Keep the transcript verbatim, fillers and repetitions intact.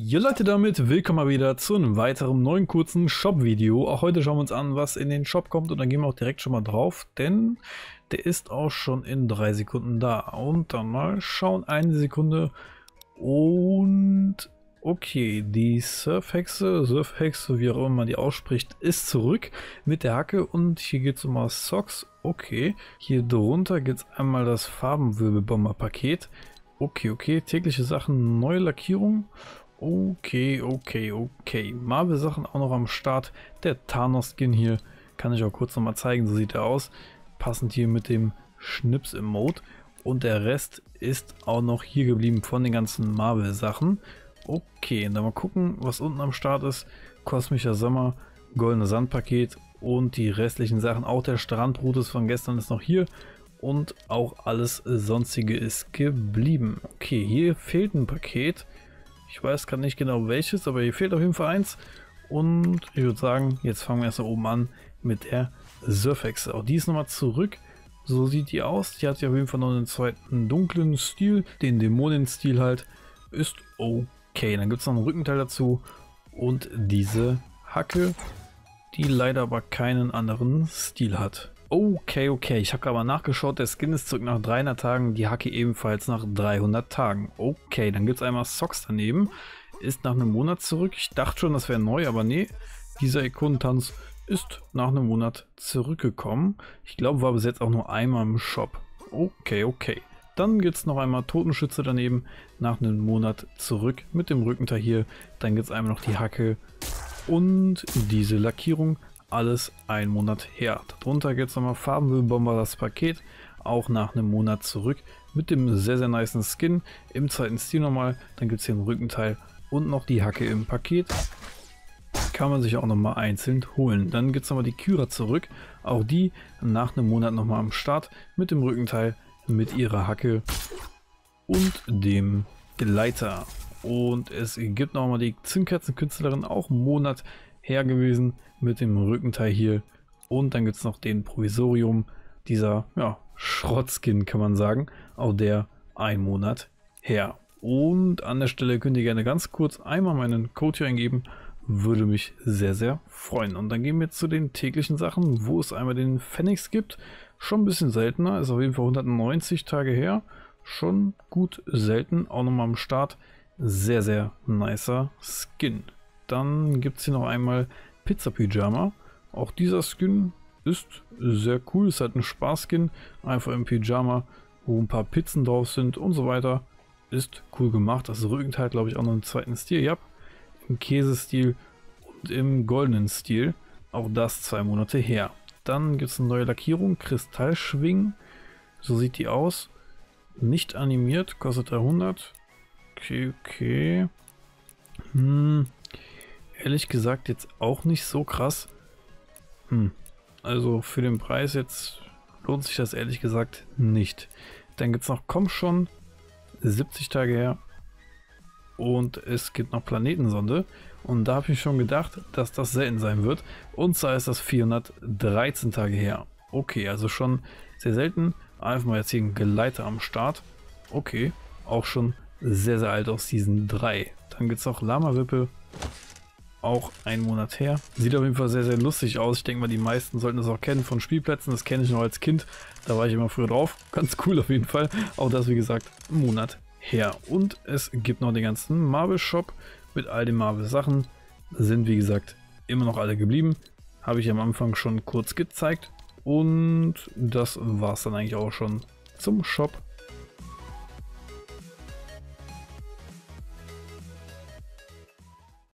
Jo Leute, damit willkommen mal wieder zu einem weiteren neuen kurzen Shop-Video. Auch heute schauen wir uns an, was in den Shop kommt, und dann gehen wir auch direkt schon mal drauf, denn der ist auch schon in drei Sekunden da. Und dann mal schauen, eine Sekunde und okay, die Surfhexe, Surfhexe, wie auch immer man die ausspricht, ist zurück mit der Hacke, und hier geht es um mal Socks, okay. Hier drunter gibt es einmal das Farbenwirbelbomber-Paket, okay, okay, tägliche Sachen, neue Lackierung. Okay, okay, okay. Marvel-Sachen auch noch am Start. Der Thanos-Skin hier kann ich auch kurz nochmal zeigen. So sieht er aus. Passend hier mit dem Schnips-Emote. Und der Rest ist auch noch hier geblieben von den ganzen Marvel-Sachen. Okay, dann mal gucken, was unten am Start ist. Kosmischer Sommer, goldenes Sandpaket und die restlichen Sachen. Auch der Strandbrutus von gestern ist noch hier. Und auch alles Sonstige ist geblieben. Okay, hier fehlt ein Paket. Ich weiß gerade nicht genau welches, aber hier fehlt auf jeden Fall eins. Und ich würde sagen, jetzt fangen wir erst mal oben an mit der Surfhexe. Auch die ist nochmal zurück. So sieht die aus. Die hat ja auf jeden Fall noch einen zweiten dunklen Stil. Den Dämonen-Stil halt. Ist okay. Dann gibt es noch einen Rückenteil dazu. Und diese Hacke, die leider aber keinen anderen Stil hat. Okay, okay. Ich habe aber nachgeschaut. Der Skin ist zurück nach dreihundert Tagen. Die Hacke ebenfalls nach dreihundert Tagen. Okay, dann gibt es einmal Socks daneben. Ist nach einem Monat zurück. Ich dachte schon, das wäre neu, aber nee. Dieser Ikonentanz ist nach einem Monat zurückgekommen. Ich glaube, war bis jetzt auch nur einmal im Shop. Okay, okay. Dann gibt es noch einmal Totenschütze daneben. Nach einem Monat zurück mit dem Rückenteil hier. Dann gibt es einmal noch die Hacke und diese Lackierung. Alles ein Monat her. Darunter gibt es nochmal Farbenwirbelbomber, das Paket, auch nach einem Monat zurück mit dem sehr, sehr nicen Skin im zweiten Stil nochmal. Dann gibt es hier den Rückenteil und noch die Hacke im Paket. Kann man sich auch nochmal einzeln holen. Dann gibt es nochmal die Kyra zurück, auch die nach einem Monat nochmal am Start mit dem Rückenteil, mit ihrer Hacke und dem Gleiter. Und es gibt nochmal die Zimtkerzenkünstlerin, auch einen Monat her gewesen mit dem Rückenteil hier, und dann gibt es noch den Provisorium, dieser ja, Schrottskin kann man sagen, auch der ein Monat her. Und an der Stelle könnt ihr gerne ganz kurz einmal meinen Code hier eingeben, würde mich sehr sehr freuen. Und dann gehen wir zu den täglichen Sachen, wo es einmal den Phoenix gibt, schon ein bisschen seltener, ist auf jeden Fall hundertneunzig Tage her, schon gut selten, auch nochmal am Start, sehr sehr nicer Skin. Dann gibt es hier noch einmal Pizza-Pyjama. Auch dieser Skin ist sehr cool. Ist halt ein Spaß-Skin. Einfach im Pyjama, wo ein paar Pizzen drauf sind und so weiter. Ist cool gemacht. Das Rückenteil, glaube ich, auch noch im zweiten Stil. Ja, im Käsestil und im goldenen Stil. Auch das zwei Monate her. Dann gibt es eine neue Lackierung. Kristallschwingen. So sieht die aus. Nicht animiert. Kostet dreihundert. Okay, okay. Hm. Ehrlich gesagt jetzt auch nicht so krass. Hm. Also für den Preis jetzt lohnt sich das ehrlich gesagt nicht. Dann gibt es noch Komm schon, siebzig Tage her. Und es gibt noch Planetensonde. Und da habe ich schon gedacht, dass das selten sein wird. Und zwar ist das vierhundertdreizehn Tage her. Okay, also schon sehr selten. Einfach mal jetzt hier ein Gleiter am Start. Okay, auch schon sehr, sehr alt aus Season drei. Dann gibt es noch Lama Wippe. Auch ein Monat her. Sieht auf jeden Fall sehr, sehr lustig aus. Ich denke mal, die meisten sollten das auch kennen von Spielplätzen. Das kenne ich noch als Kind. Da war ich immer früher drauf. Ganz cool auf jeden Fall. Auch das, wie gesagt, ein Monat her. Und es gibt noch den ganzen Marvel-Shop mit all den Marvel-Sachen. Sind, wie gesagt, immer noch alle geblieben. Habe ich am Anfang schon kurz gezeigt. Und das war es dann eigentlich auch schon zum Shop.